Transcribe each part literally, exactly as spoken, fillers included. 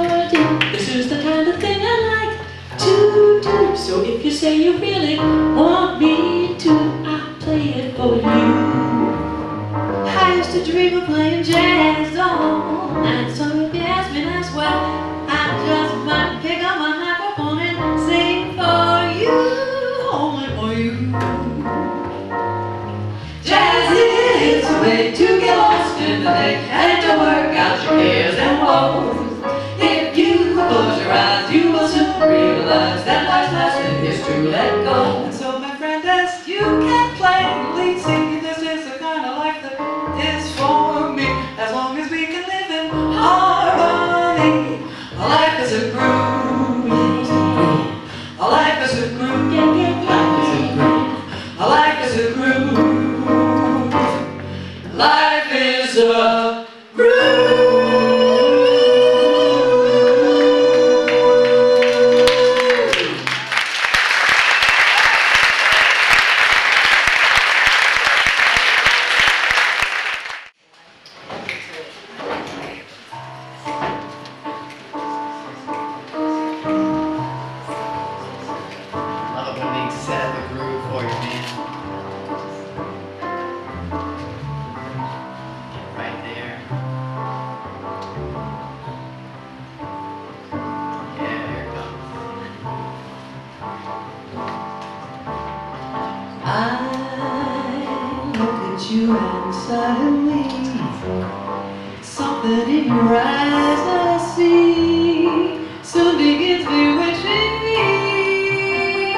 for you. This is the kind of thing I like to do. So if you say you really want me to, I'll play it for you. I used to dream of playing jazz all night, so if you ask me, that's why I just might pick up my microphone and sing for you, only for you. Jazz is a way to get lost in the day and to work out your cares and woes. If you close your eyes, you will soon realize that life's lesson is to let go. And so, my friend, as you can plainly see, this is the kind of life that is for me. As long as we can live in harmony, life is a groove. Life is a groove. Life is a groove. Life is a groove. You and suddenly something in your eyes I see soon begins bewitching me.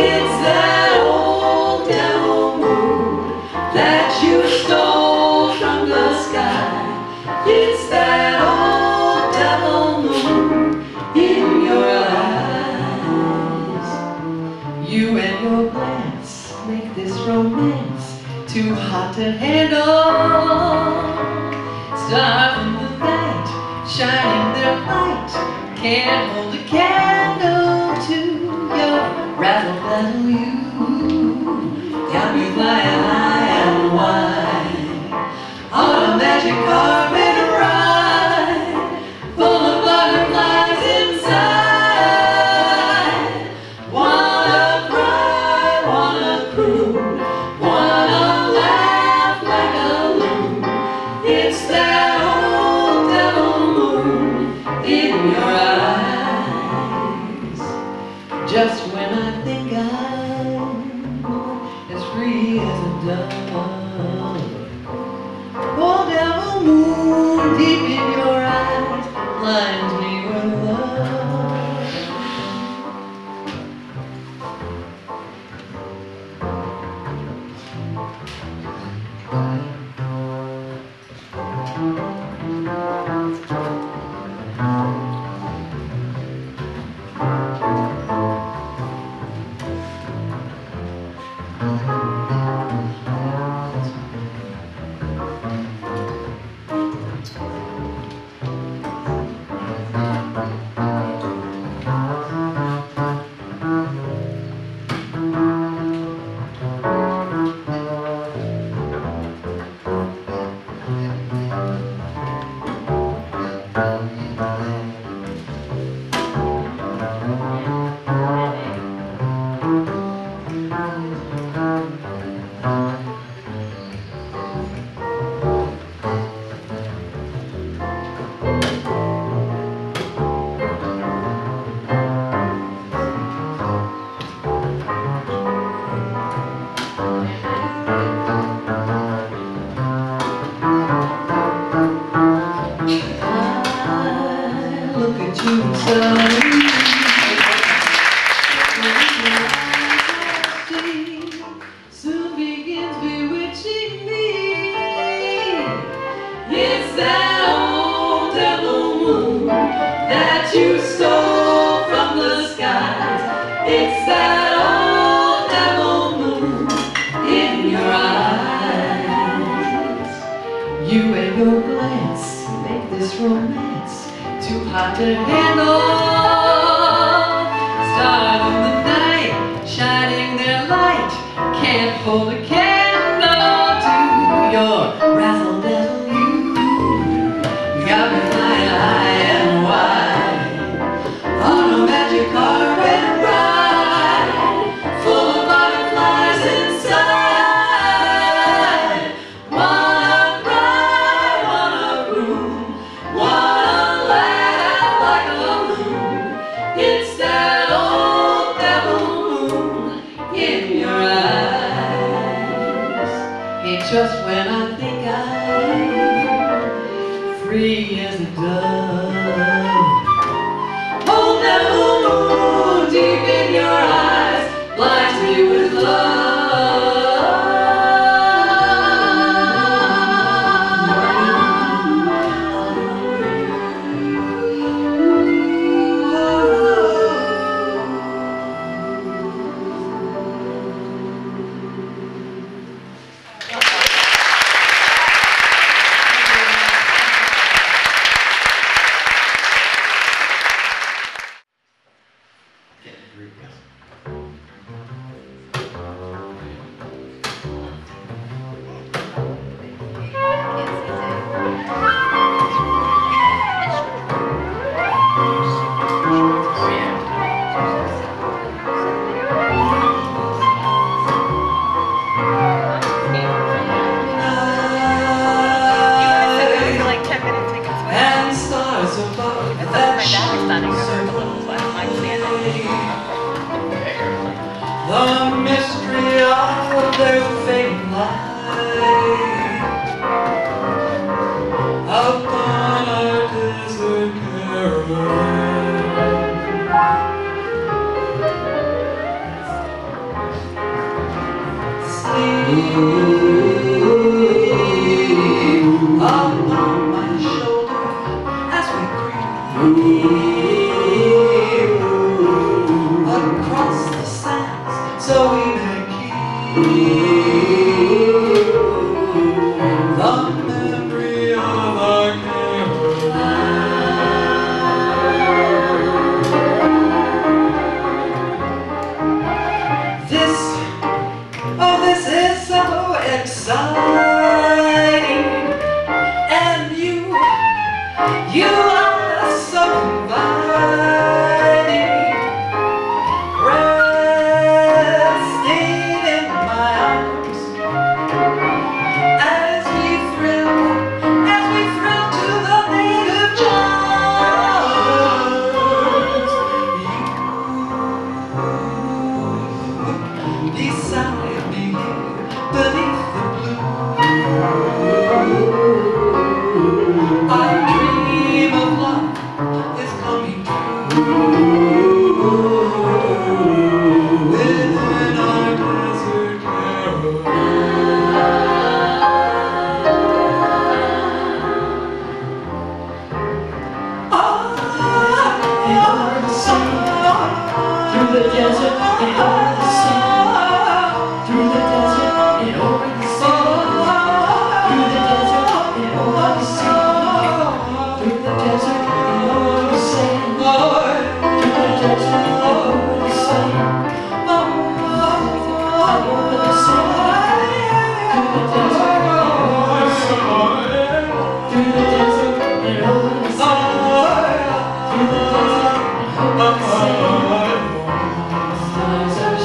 It's that old devil moon that you stole from the sky. It's that old devil moon in your eyes. You and your glance make this romance too hot to handle. Stars in the night, shining their light, can't hold a candle to your rattle-battle you. Got me flying high and wide on a magic carpet ride, full of butterflies inside. Wanna cry, wanna croon, wanna romance, too hot to handle. Stars in the night, shining their light, can't hold a candle to your razzle-dazzle you. You got me flying high. just when I think I'm free as a dove. Hold that moon deep in your eyes, blinds me with love. The mystery of their fate lies upon a desert caravan. Sleep upon my shoulder as we creep so we may keep the memory of our Caroline. This, oh this is so exciting, and you, you are so inviting. Stars are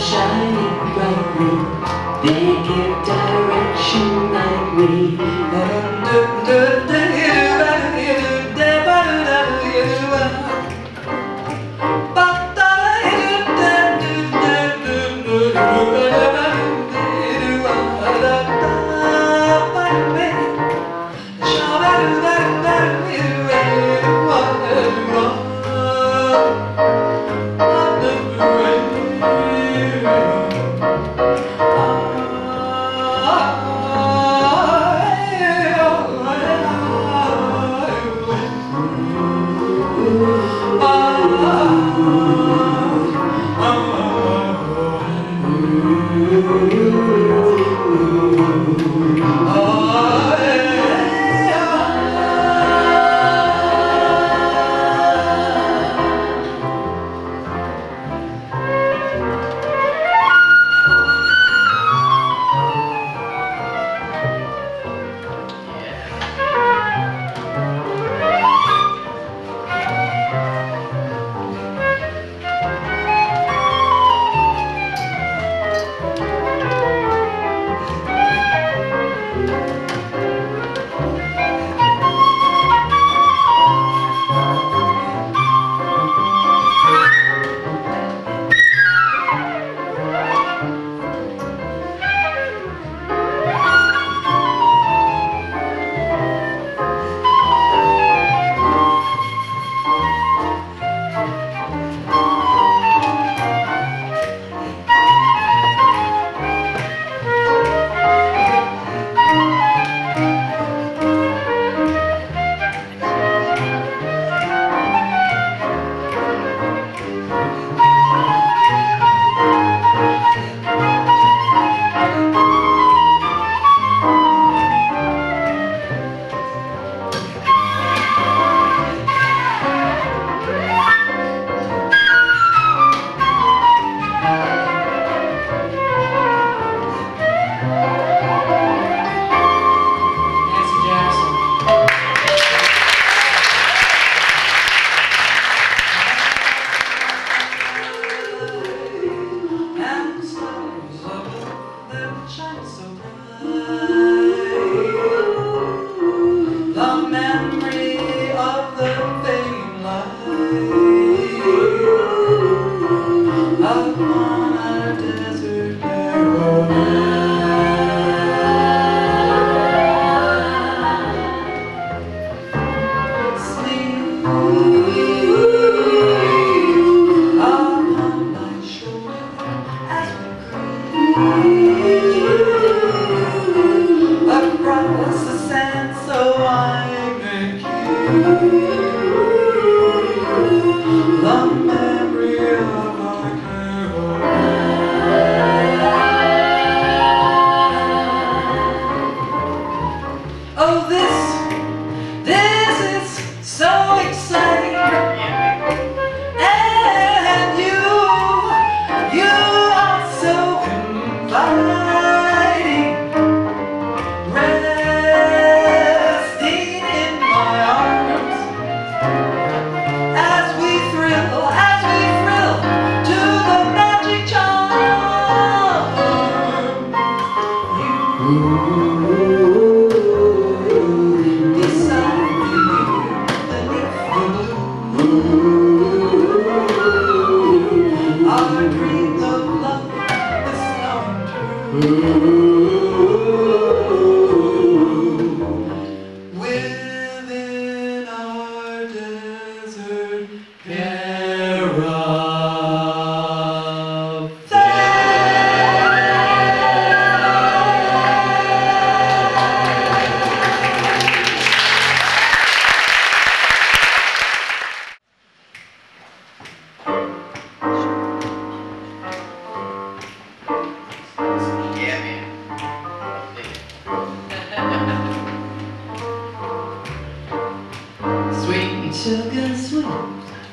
Sugar sweet,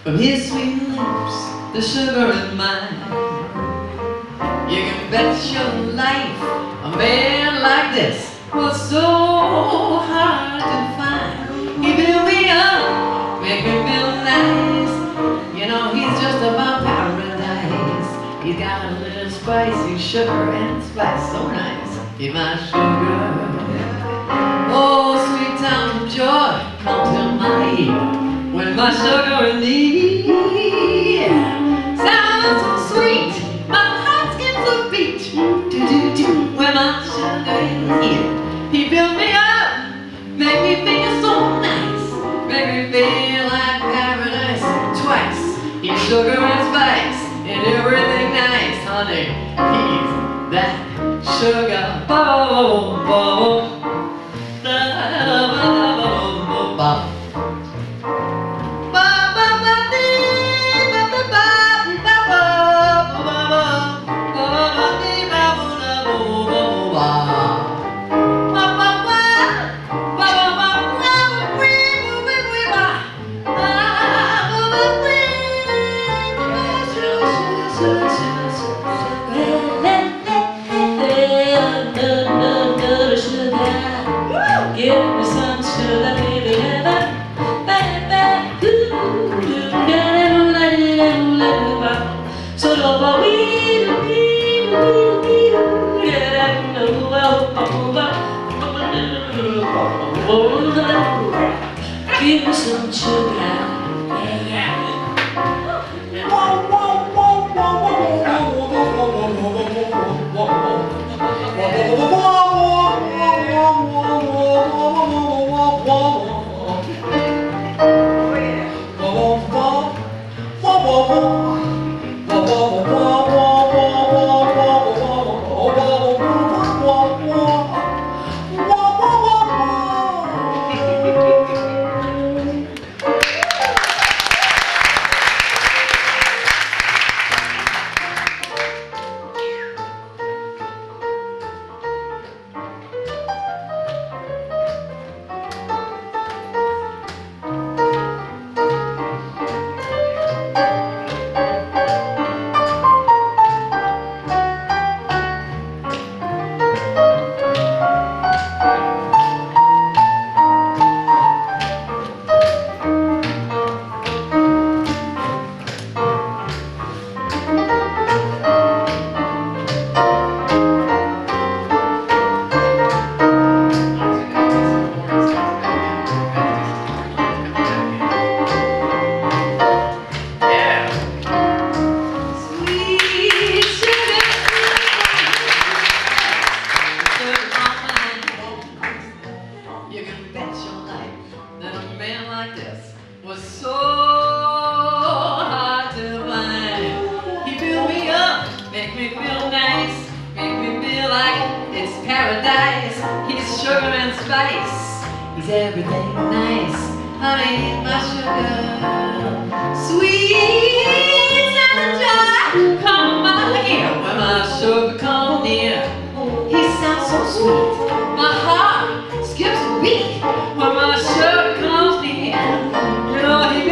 from his sweet lips, the sugar in mine. You can bet your life a man like this was so hard to find. He built me up, make me feel nice. You know he's just about paradise. He's got a little spicy sugar and spice so nice. He's my sugar. Oh, sweet town joy, come to my ear. When my sugar in me sounds so sweet, my heart skips a beat. Do do do. When my sugar is here, he built me up, make me feel so nice, make me feel like paradise twice. He's sugar and spice and everything nice, honey. He's that sugar bowl, bowl. Give me some sugar. He's everything nice, honey, he's my sugar. Sweet sour joy, come by here. When my sugar comes near, he sounds so sweet, my heart skips a beat. When my sugar comes near, you know he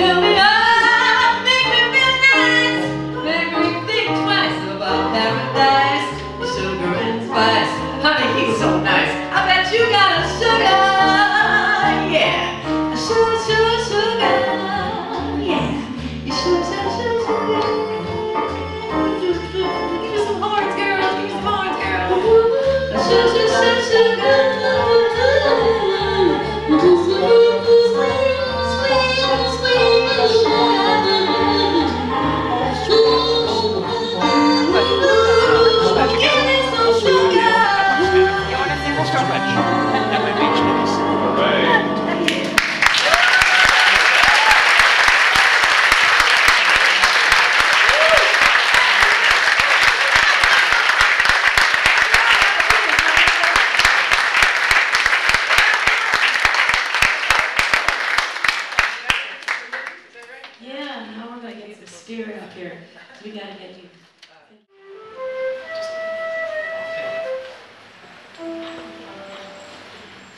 Yeah, now we're going to get some spirit up here. So we got to get you.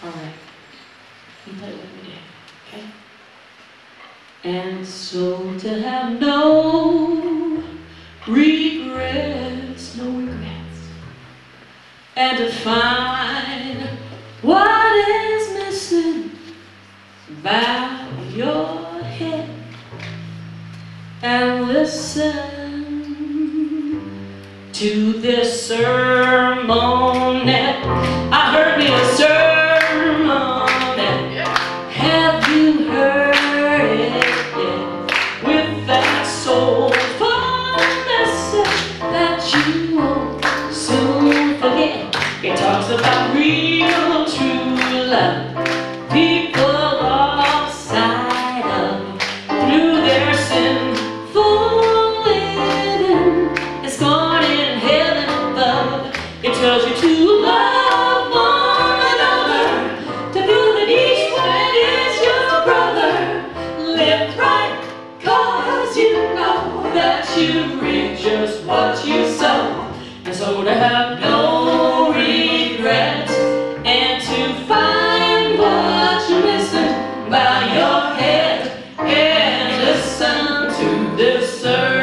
All right. You play it with me there, okay? And so to have no regrets, no regrets, and to find what is missing, bow your head and listen to this sermon that I heard me a sermon. About real true love, people outside of through their sin falling, it's gone in heaven above. It tells you to love one another, to feel that each one is your brother. Live right, cause you know that you reap just what you sow, and so to have no Sir.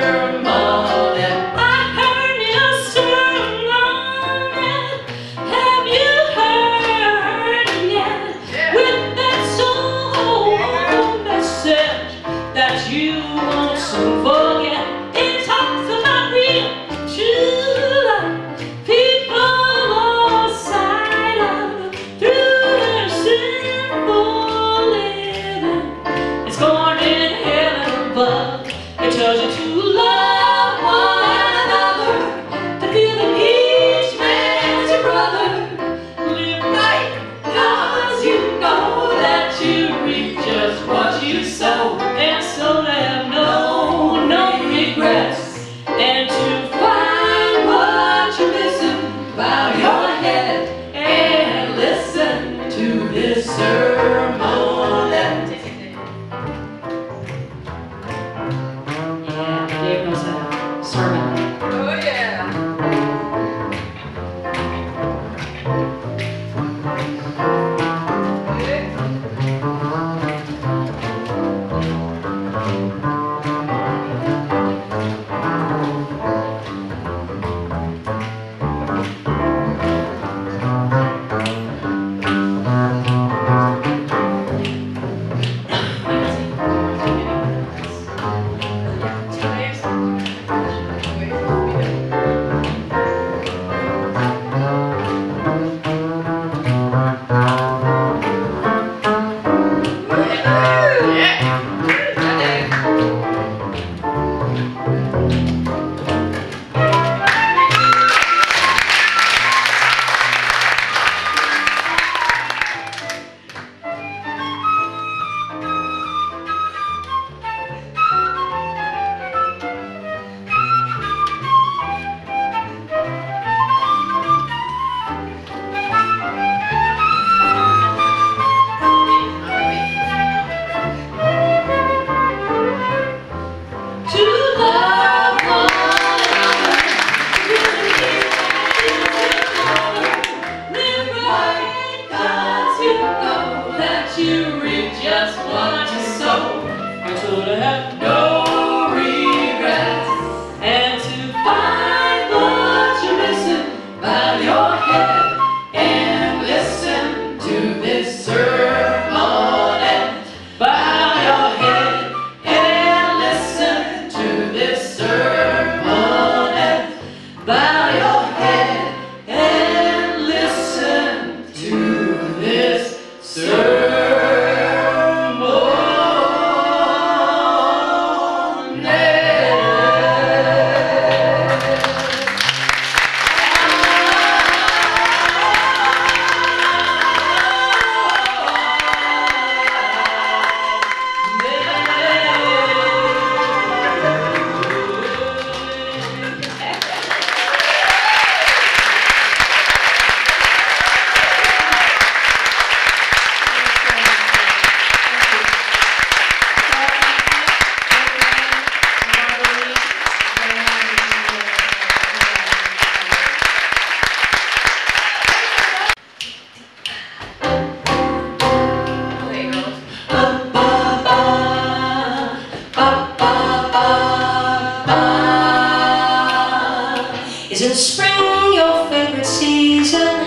the spring, your favorite season.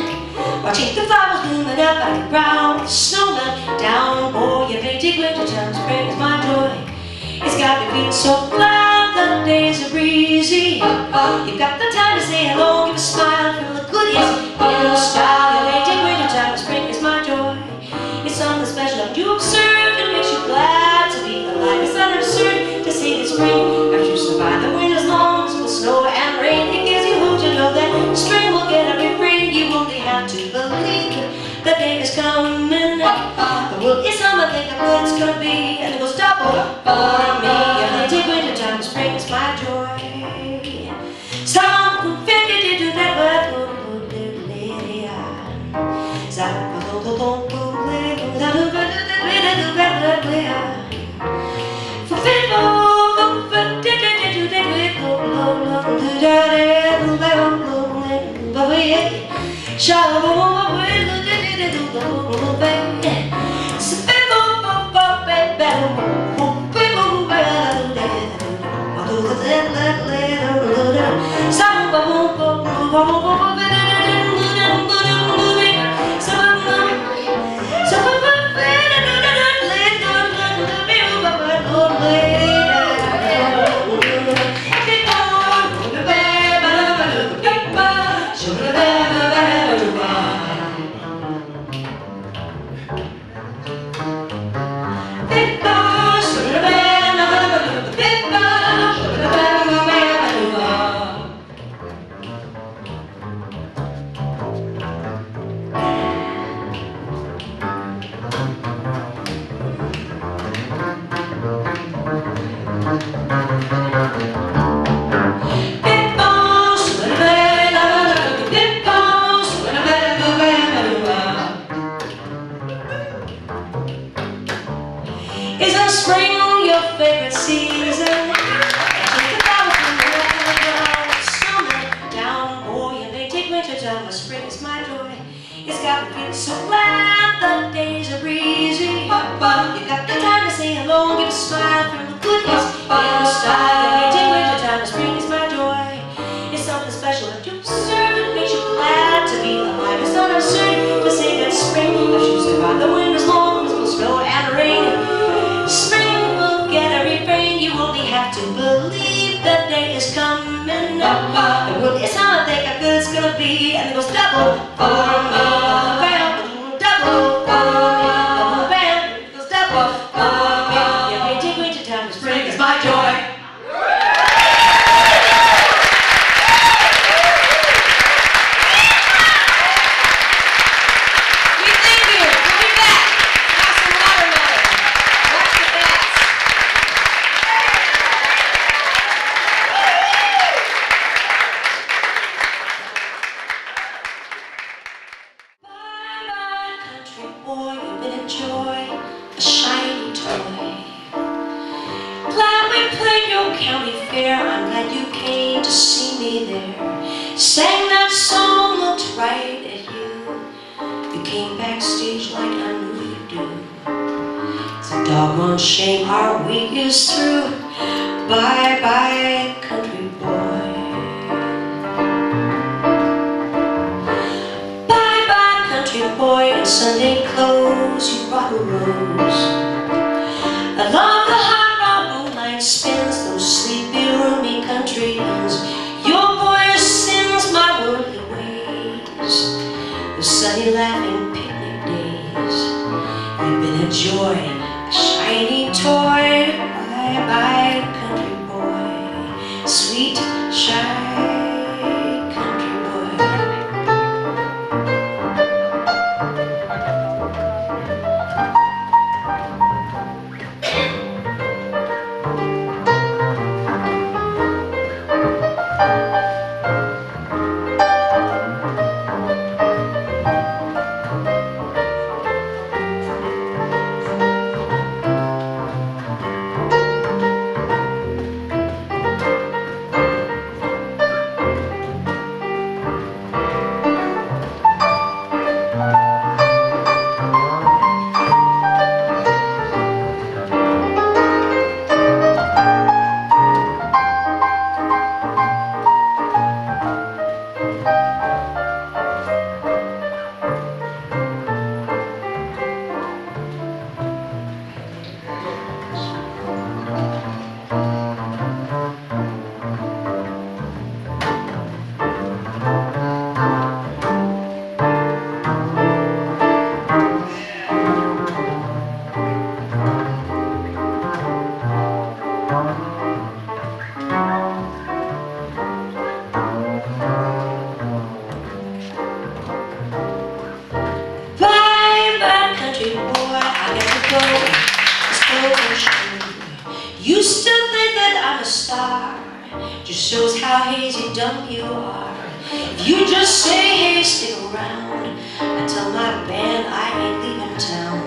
Watching the flowers blooming up like a brown snowman down. Oh, you may dig winter time, spring is my joy. It's got me feeling so glad that days are breezy. You've got the time to say hello, give a smile, feel the goodies in your style. You may dig winter time, spring is my joy. It's something special and you observe, it makes you glad to be alive. It's not absurd to say that spring, after you survive the winter's long, full snow and rain, it gives you hope to know that spring will get up your brain. You only have to believe the day is coming. The world is summer, think the world's gonna be, and it goes double on me. I dig winter time, spring is my joy. Some confetti to that word, spring is my joy. It's got me feeling so glad the days are breezy. You got the time to say hello, give a smile, feel the goodness in your style. You may dig winter time, spring is my joy. It's something special that you observe, it makes you glad to be alive. It's not absurd to say that spring, if you survive the winter's long, full snow and rain, spring will get every brain. You only have to believe that day is coming. The world is how I think I could. Gonna be, and it goes double for me. Bam, double for me. Bam, it goes double for me. You may dig winter time, spring is my joy. We thank you. We'll be back. Have some watermelon. Watch the bats. Enjoy a shiny toy. Glad we played your county fair. I'm glad you came to see me there. Sang that song, looked right at you. You came backstage like I knew you'd do. It's a doggone shame our week is through. Bye bye, country boy. Bye bye, country boy. In Sunday clothes you brought a rose. Along the high road moonlight spins, those sleepy roomy country inns. Your boy sins my worldly ways. The sunny laughing picnic days. You've been a joy, a shiny toy. Bye bye country boy, sweet shy. Thank you. You still think that I'm a star, just shows how hazy dumb you are. If you just say, hey, stick around, I tell my band I ain't leaving town.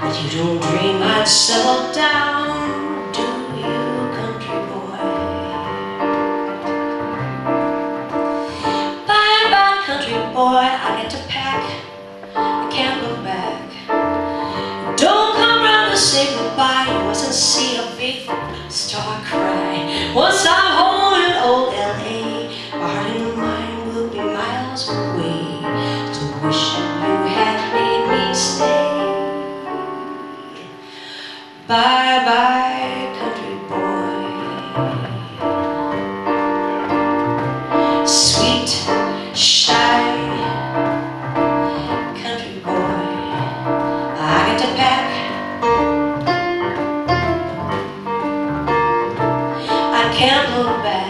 But you don't dream I'd settle down, do you, country boy? Bye bye, country boy, I get to pack, I can't look back. Don't come round to say goodbye. Once I see a big star cry, once I'm home in old L A, my heart and mind will be miles away. So wish you had made me stay. Bye bye, country boy. Sweet, shy country boy. I get to pack. Can't look back.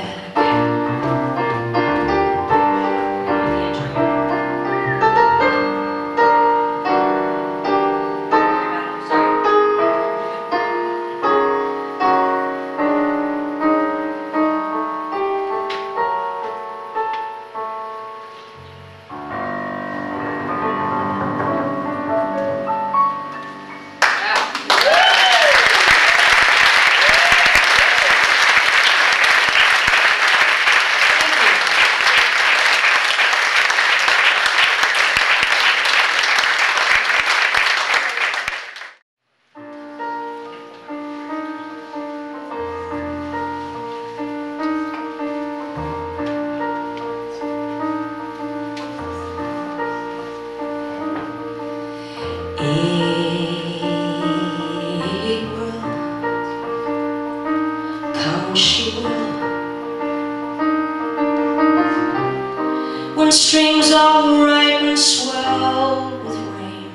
When streams all ripe and swelled with rain,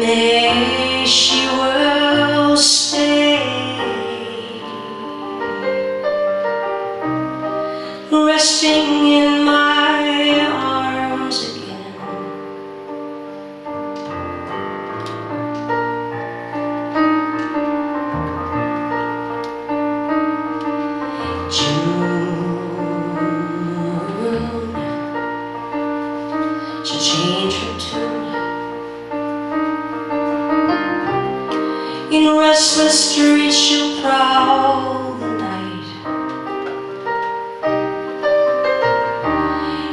may she will stay, resting in my arms again. In restless streets she'll prowl the night.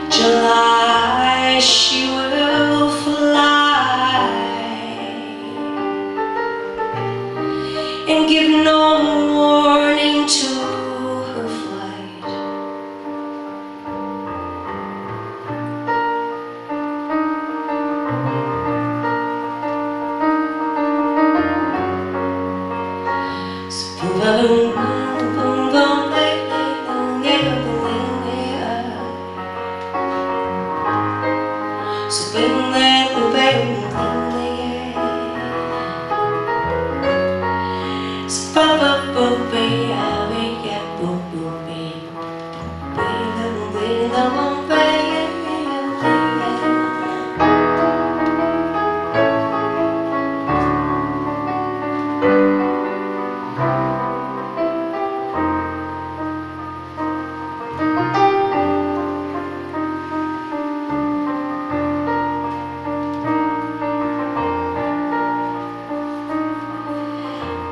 July she will fly and give no warning to her flight.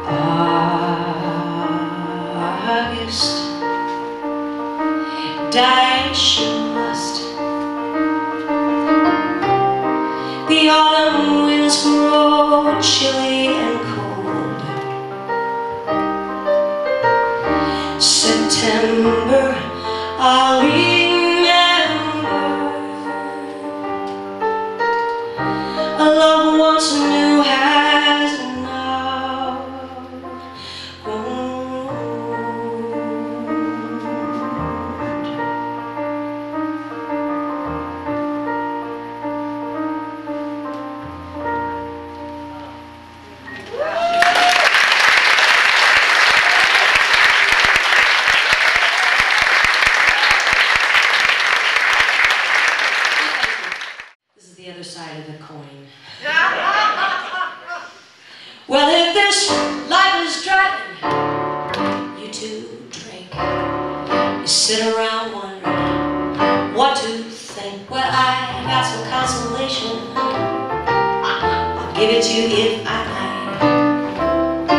Ah. sit around wondering what to think. Well, I got some consolation, I'll give it to you if I might.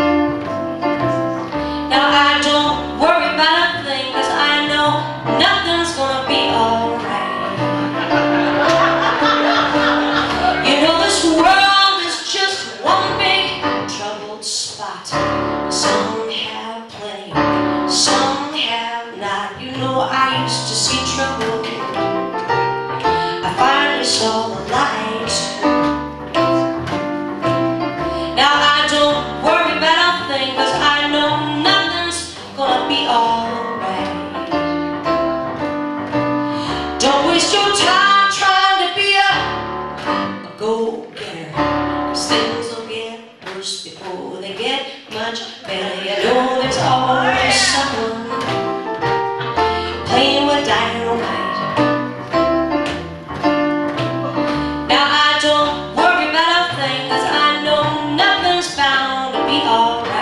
Now I don't worry about a thing, cause I know nothing's gonna be alright. You know this world is just one big troubled spot. Some have plenty, some I used to see trouble, I finally saw the light. Now I don't worry about a thing, cause I know nothing's gonna be alright. Don't waste your time trying to be a, a go-getter, cause things will get worse before they get much better. You know there's always someone playing with dynamite. Now I don't worry about a thing, cause I know nothing's bound to be alright.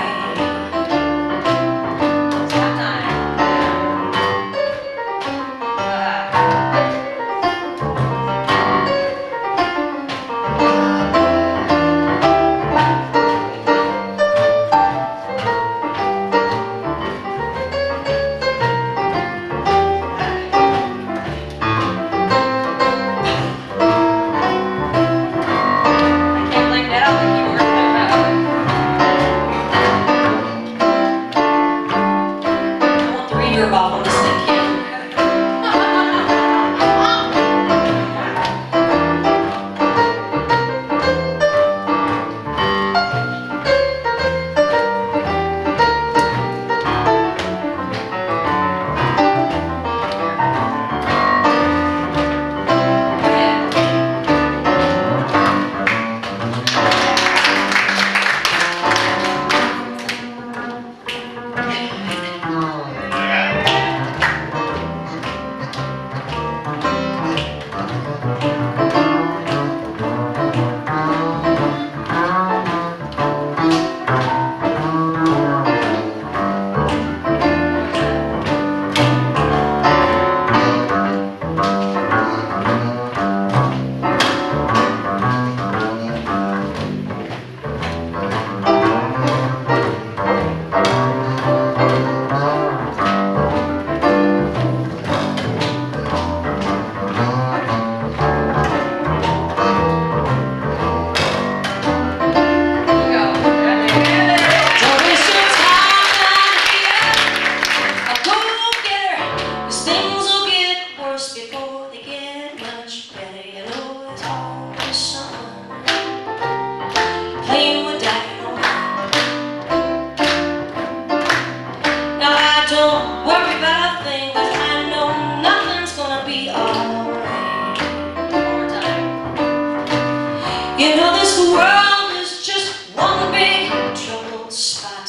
You know this world is just one big troubled spot.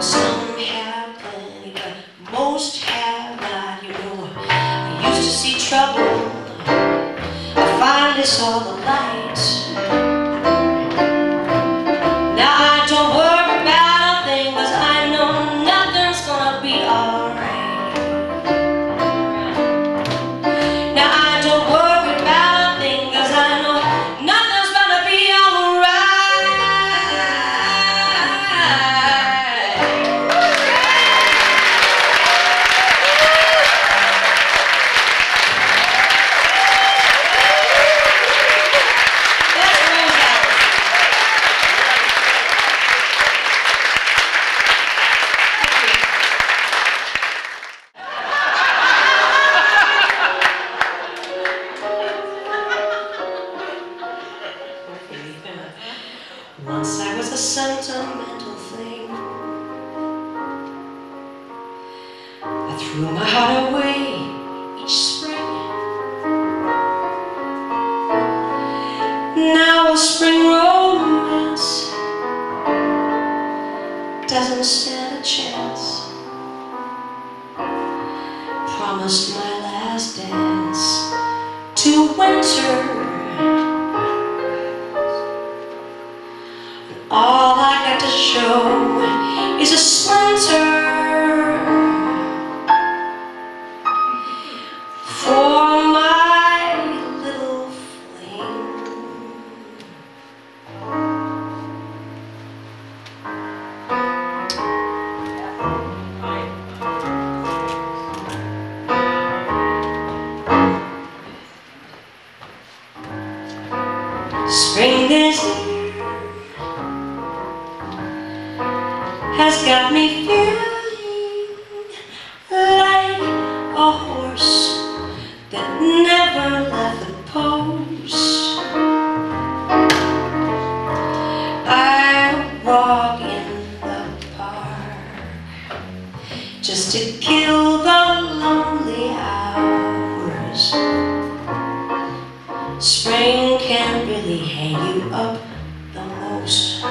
Some have plenty, but most have not. You know, I used to see trouble, I finally saw the light. Now I don't worry about a thing, cause I know nothing's gonna be alright. Now I don't worry once I was a sentimental thing, I threw my heart away each spring. Now a spring romance doesn't stand a chance. Promised my last dance to winter. All I got to show is a splinter. has got me feeling like a horse that never left the post. I walk in the park just to kill the lonely hours. Spring can really hang you up the most.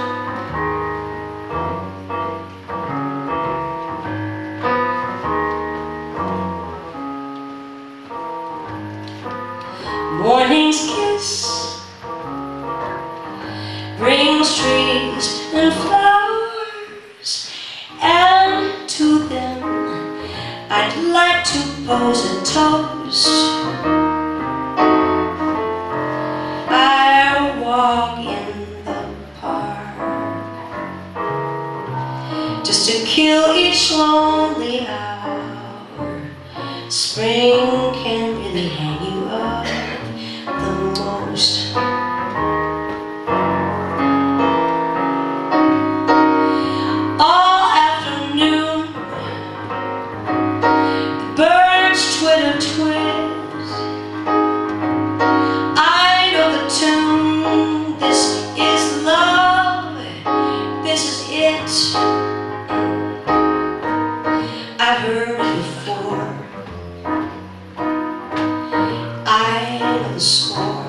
Morning's kiss brings trees and flowers, and to them I'd like to pose a toast. I walk in the park just to kill each lonely hour. Spring can really hang you up the most. All afternoon the birds twitter twist. I know the tune. This is love, this is it. I've heard it before, I know the score,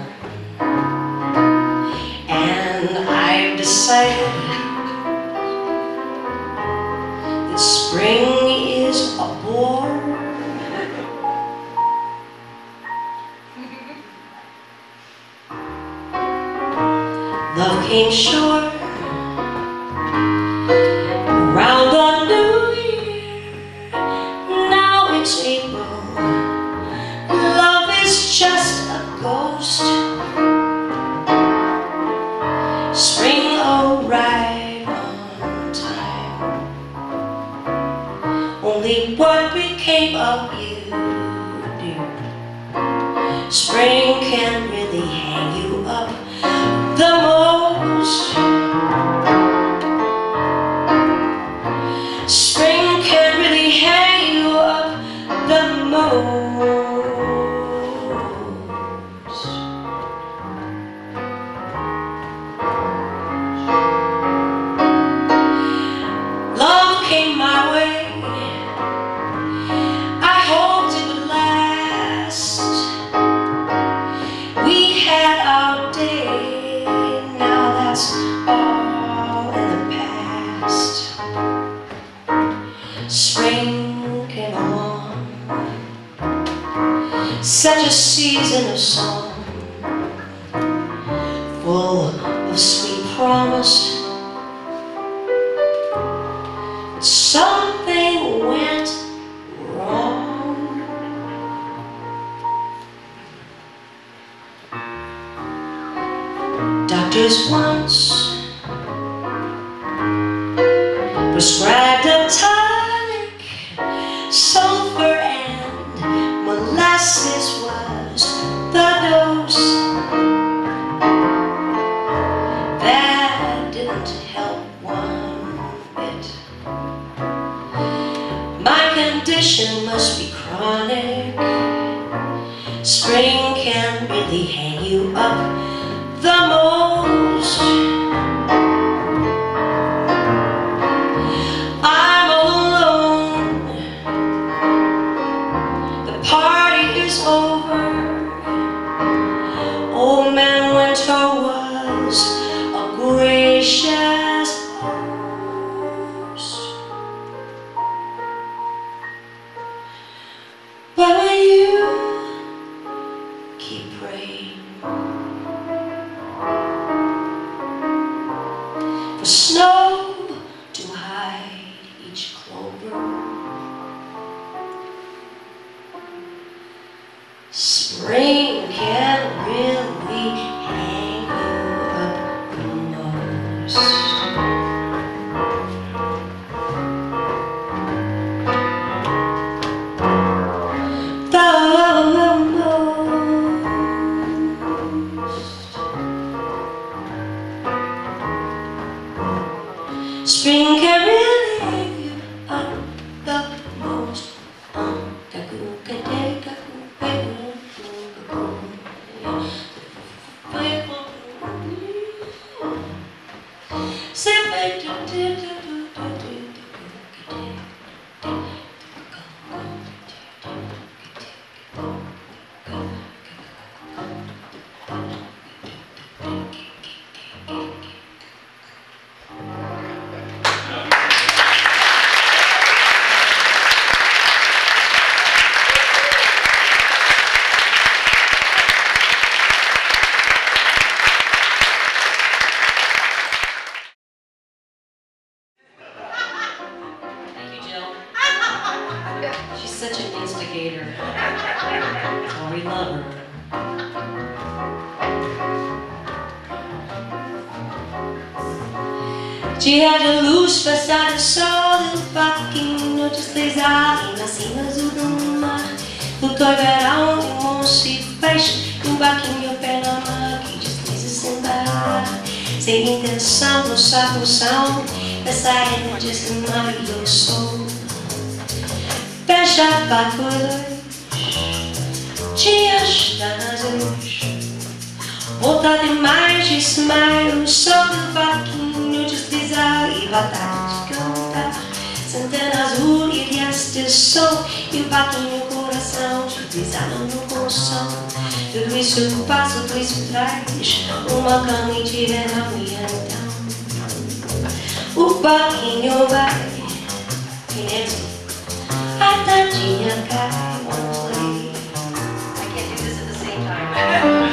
that spring is a bore. Love came short around the New Year. Now it's April. Love is just a ghost. Spring only what became of you, dear. Spring can really hang you up the most. Spring can really hang you up the most. Love came my way, all in the past. Spring came along, such a season of song, full of sweet promise. Something went wrong. Doctors once prescribed a tonic, sulfur and molasses was the dose. That didn't help one bit. My condition must be chronic. Spring can really hang you up the most. Old man Winter was a gracious host, but you keep praying for snow to hide each clover. Spring can really hang you up the most. The most. Spring can really Dia de luz, passar o sol, um parquinho, noites deslizar, e nascimento azul do mar. No Toiberão, um monte de peixe, um barquinho, pé na mar, que desliza sem parar. Sem intenção, nossa função, passar em noites de mar e do sol. Peixe, barco e luz, dias das luz. Volta demais, desmaia o sol do barquinho, deslizar e vontade de cantar. Santana azul e dias de sol, e o barquinho no coração, deslizando no coração. Tudo isso eu passo, tudo isso traz uma cama e tira na minha então. O barquinho vai, Inês, a tardinha cai, vamos ali. I can't do this at the same time.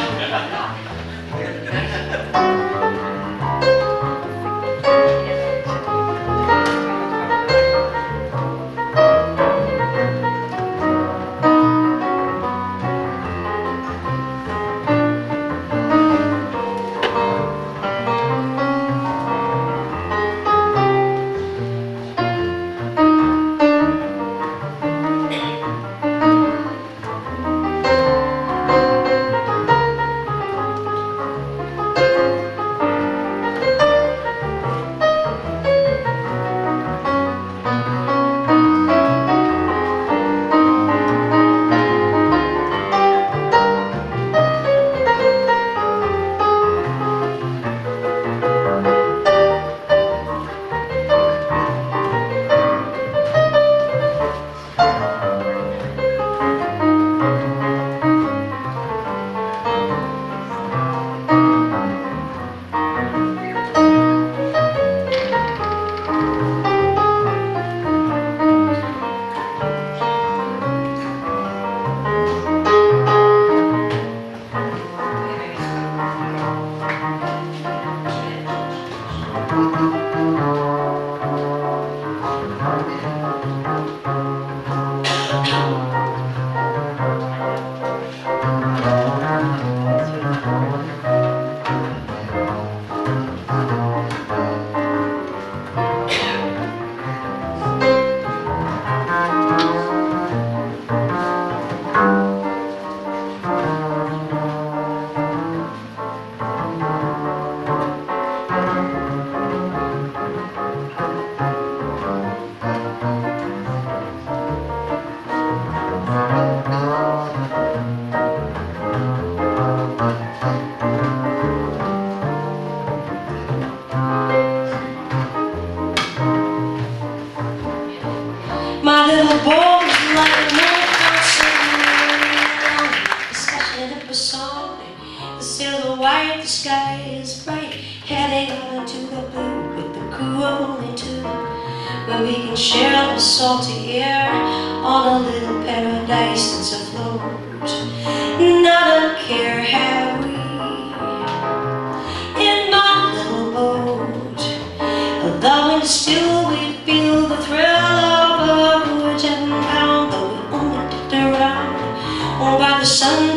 Some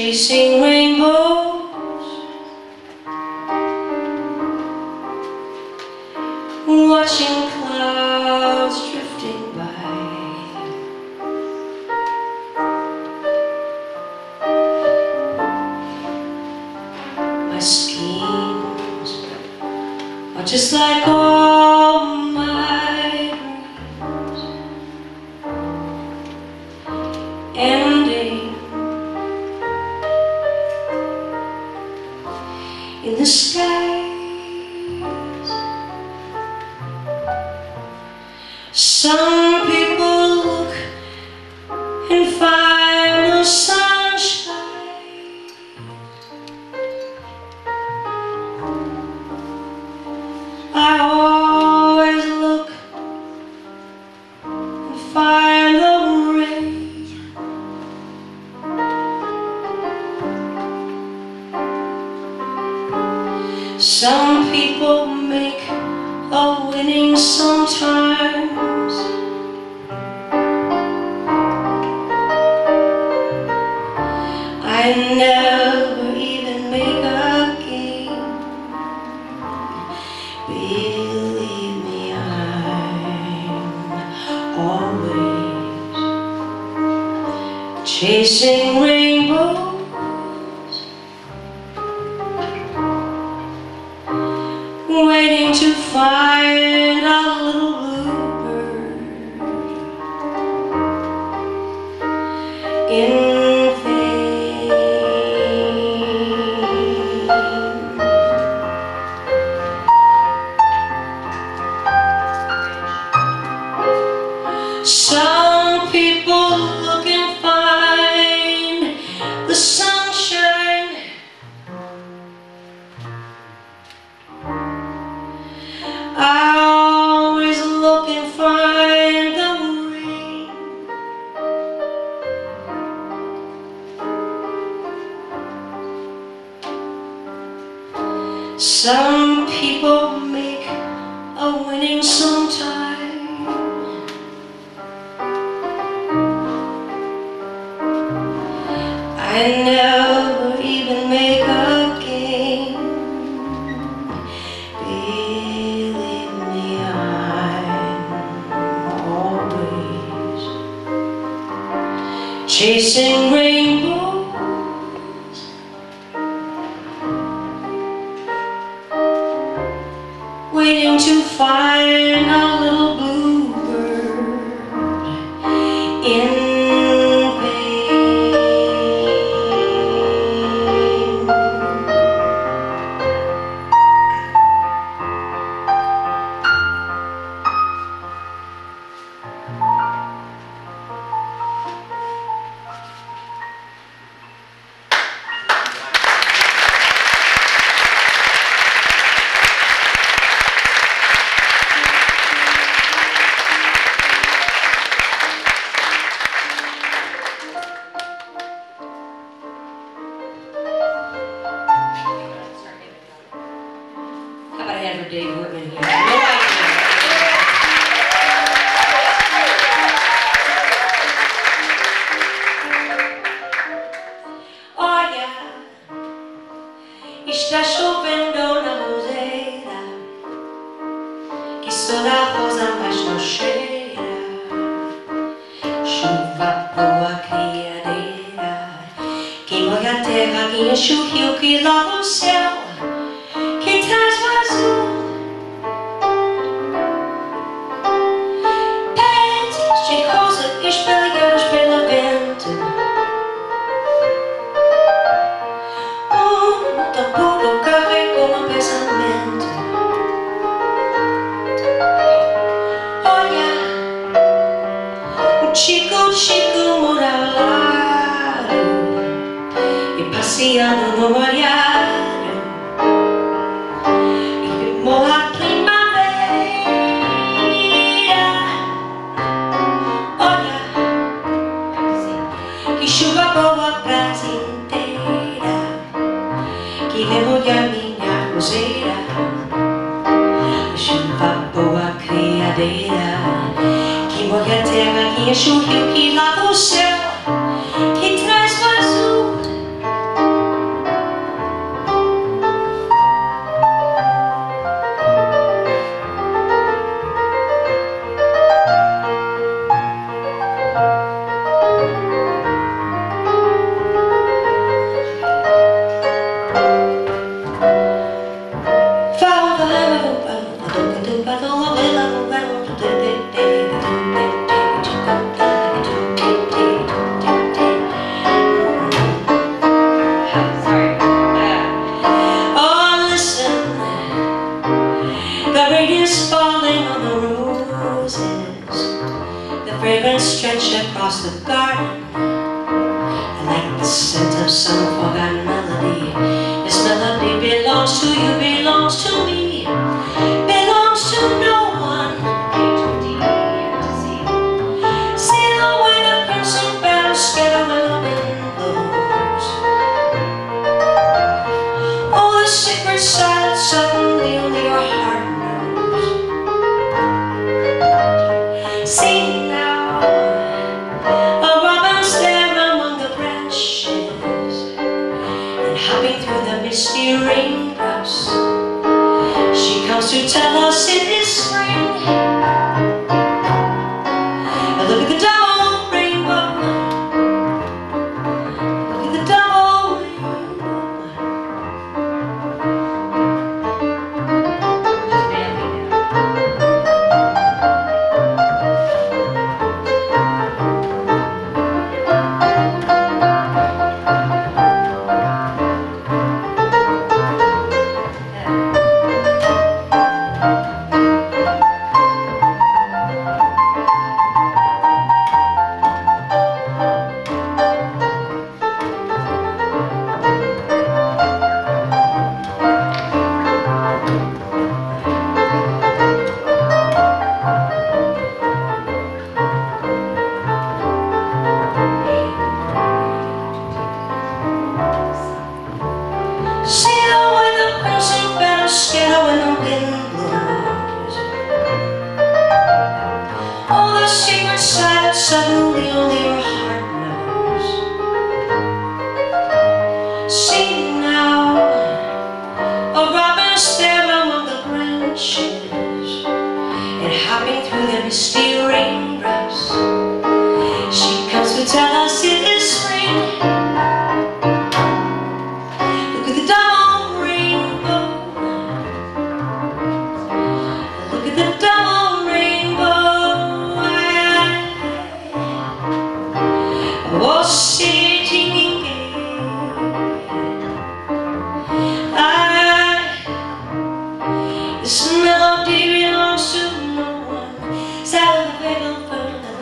chasing rainbows, watching clouds drifting by, my schemes are just like all my dreams, ending in the skies. Some people look and find no sunshine, I always look and find the rain. Some people make a winning sometimes, I never even make a game. Believe me, I'm always chasing rainbows, waiting to find a little bluebird in vain. Some people look and find the sunshine, I always look and find the rain. Some people make a winning sometime, I never even make a game. Chasing rainbows, waiting to find a little bluebird in Dave Wortman here. Yeah. No idea. Oh yeah, está chovendo na roseira, que só da rosa mais não cheira. Chuva boa criadeira, que molha a terra, que enche o rio, que lava o céu, que traz o azul. Chico, Chico morava lá e passeando no molhado, ele morra a primavera. Olha, que chuva boa a casa inteira, que remolha minha roseira. Chuva boa criadeira, molha a terra, que enche o rio, que lava o céu, que traz o azul. rain is falling on the roses. The fragrance stretched across the garden, and like the scent of some forgotten melody. This melody belongs to you, belongs to me, belongs to no one. See the way the crimson bells scatter my windows. Oh, the secret silence suddenly only your heart knows. See. Misty raindrops, she comes to tell us it is spring. Look at the double rainbow, look at the double rainbow. Suddenly only your heart knows. See now, a robin's there among the branches, and hopping through the misty raindrops, she comes to tell us it is spring. Look at the double rainbow, look at the double. This melody belongs to no one. Salvation for the lonely.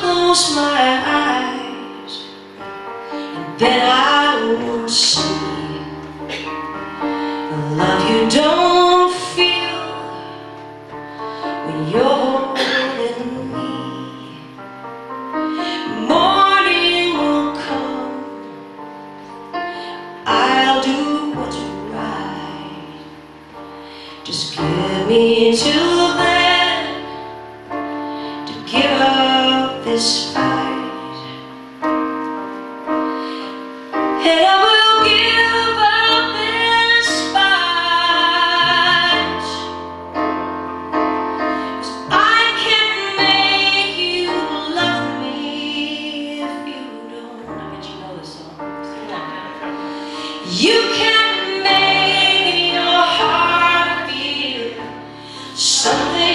Close my eyes, and then I will see the love you don't feel when you're holding me. Morning will come, I'll do what's right. Just get me to then, to give up this fight, and I will give up this fight, 'cause I can make you love me if you don't. I bet you know this song. You can make your heart feel something.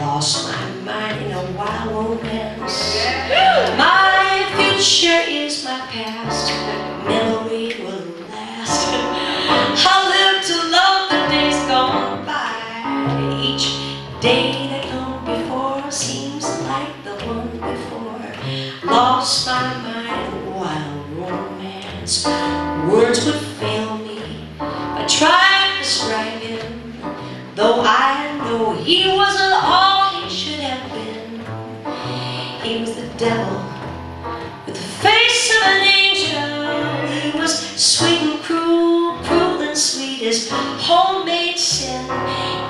lost my mind in a wild romance. My future is my past, memory will last. I'll live to love the days gone by. Each day that come before seems like the one before. Lost my mind in a wild romance. Words would fail me, I tried to describe him, though I know he wasn't all he should have been. He was the devil with the face of an angel. He was sweet and cruel, cruel and sweet as homemade sin.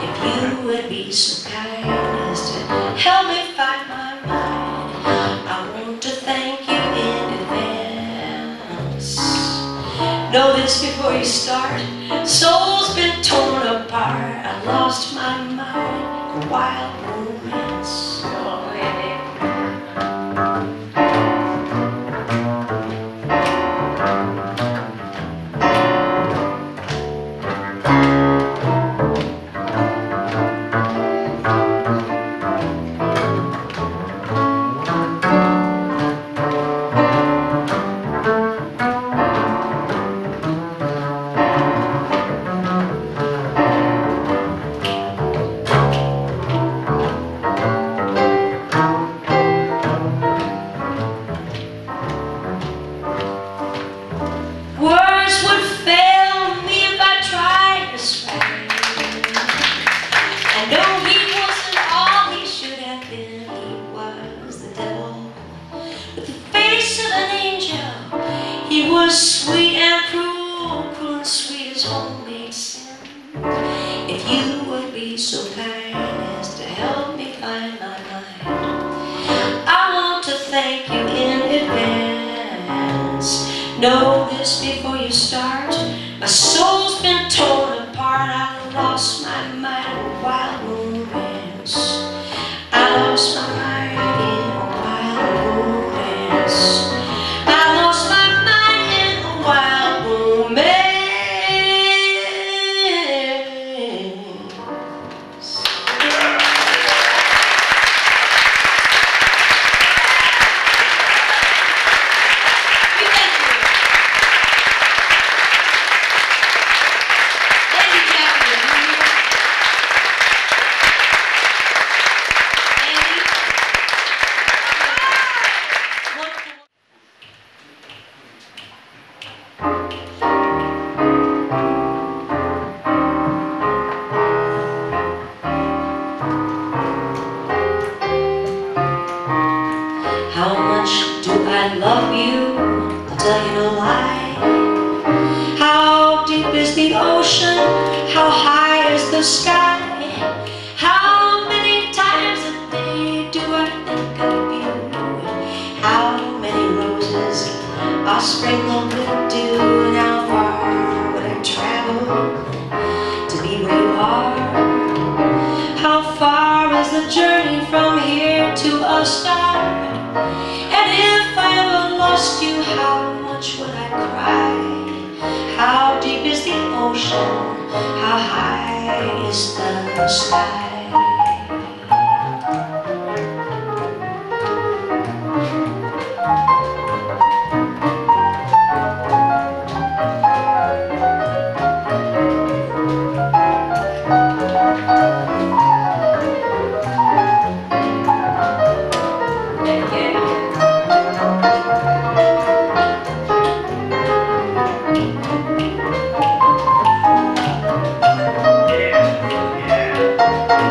If you would be so kind as to help me find my mind, I want to thank you in advance. Know this before you start, soul's been torn apart. I lost my mind, a wild romance. Oh, sweet and cruel, cruel and sweet as homemade sin. If you would be so kind as to help me find my mind, I want to thank you in advance. Know this before you start, my soul's been torn apart. I lost my mind in a wild romance. I lost my mind in a wild romance. I love you, I'll tell you no lie. How deep is the ocean? How high is the sky? How many times a day do I think of you? How many roses are sprinkled with dew? And how far would I travel to be where you are? How far is the journey from here to a star? And if I ever lost you, how much would I cry? How deep is the ocean? How high is the sky? Thank you.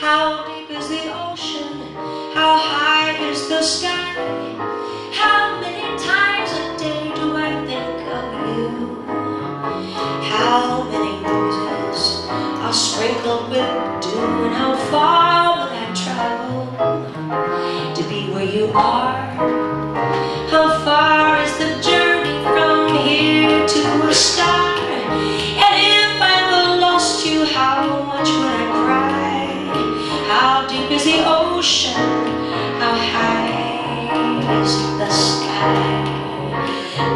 How deep is the ocean? How high is the sky? How many times a day do I think of you? How many roses are sprinkled with dew? And how far will I travel to be where you are? How far is the journey from here to a star? And if I were lost you, how much would I cry? How deep is the ocean? How high is the sky? You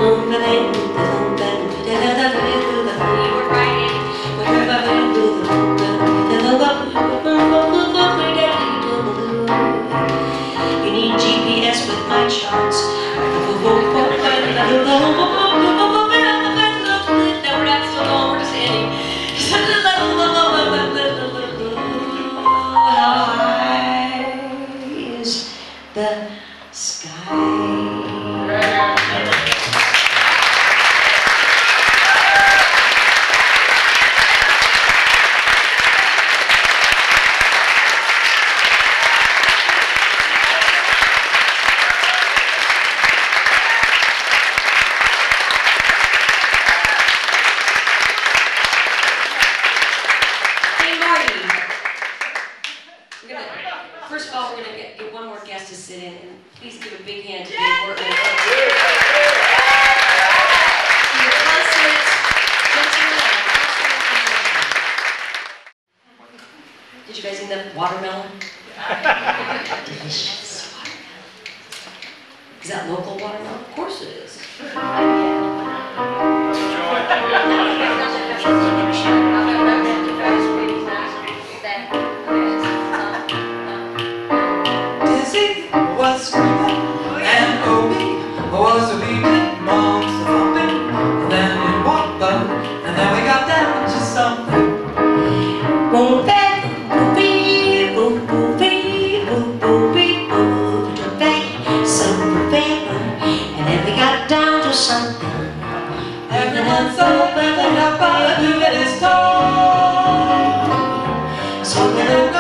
need G P S with my charts. The sky. First of all, we're going to get, get one more guest to sit in, and please give a big hand to Dave Workman. Yeah. Yeah. Did you guys eat that watermelon? Yeah. Delicious watermelon. Is that local watermelon? Of course it is. Was creeping and Obi was weeping, moms were thumping, and then it walked up, and then we got down to something. Boom, bang, boom, bee, boom, boom, bee, boom, boom, bee, boom, boom, bang, some paper, and then we got down to something. Everyone's up, everyone's up, but the bed is tall. So we don't go.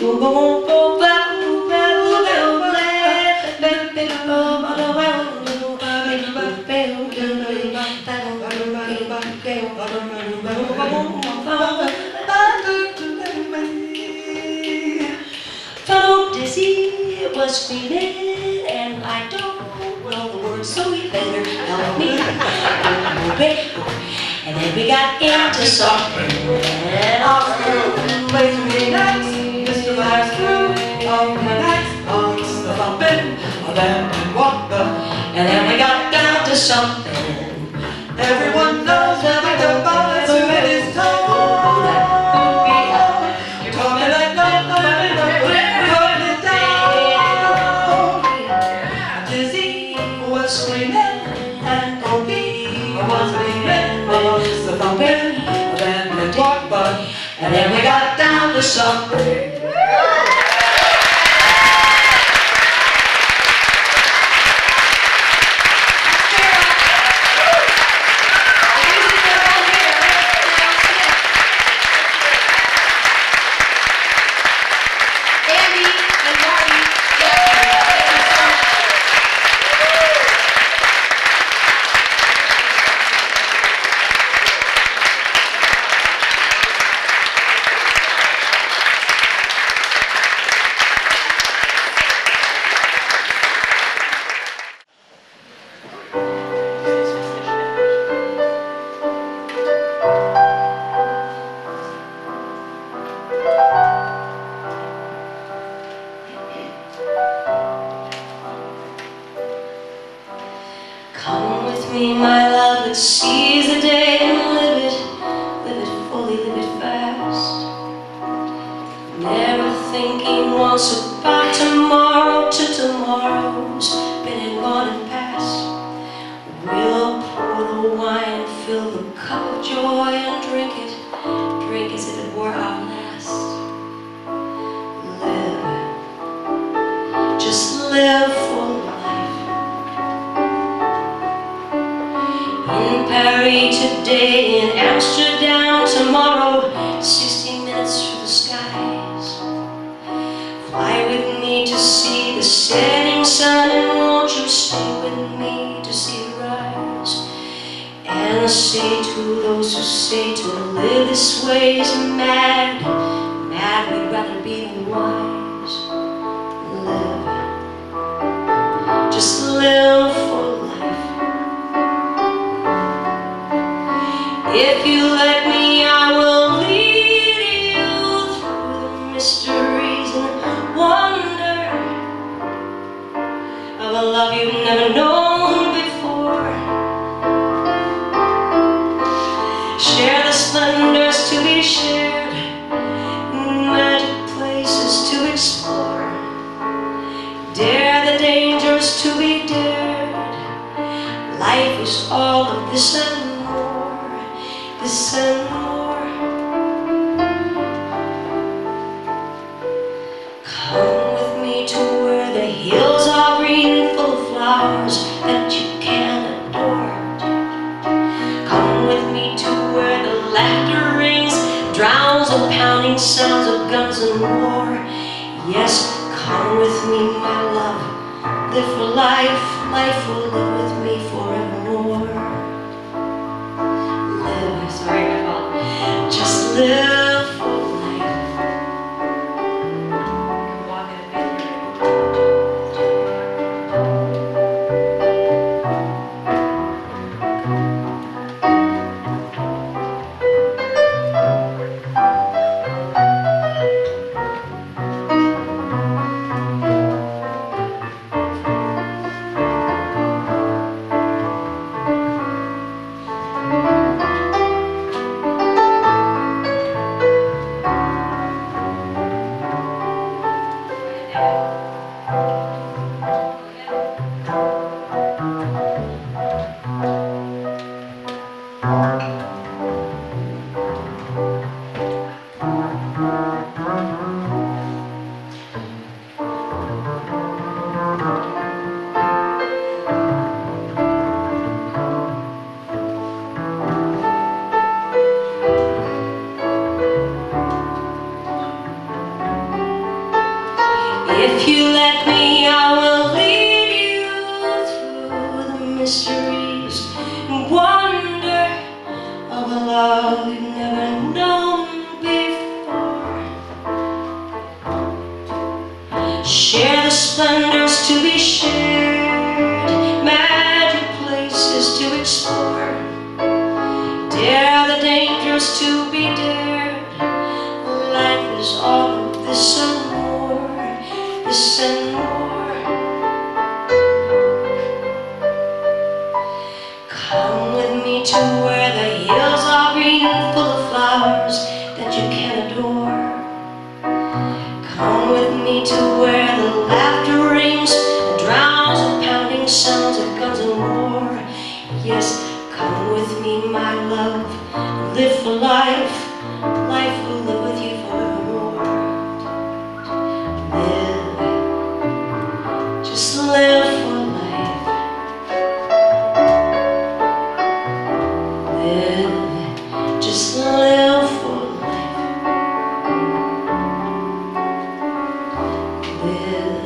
Boom, Fantasy was created, and I don't know the words, so we better help me. And then we got into song and off. Wait for me next, Mister Black's crew. On the next, on the bumpin', on them walk up. And then we got down to something. Everyone knows that we go by, so it is time. And then we got down to something. If you let me, I will lead you through the mysteries and wonder of a love you've never known before. Share the splendors to be shared, magic places to explore. Dare the dangers to be dared. Life is all of this and more, this and more. Come with me to where the hills are green, full of flowers that you can adore. Come with me to where the laughter rings and drowns the pounding sounds of guns and war. Yes. Come with me, my love, and live for life. Life will live with you forevermore. Live, just live for life. Live, just live for life. Live.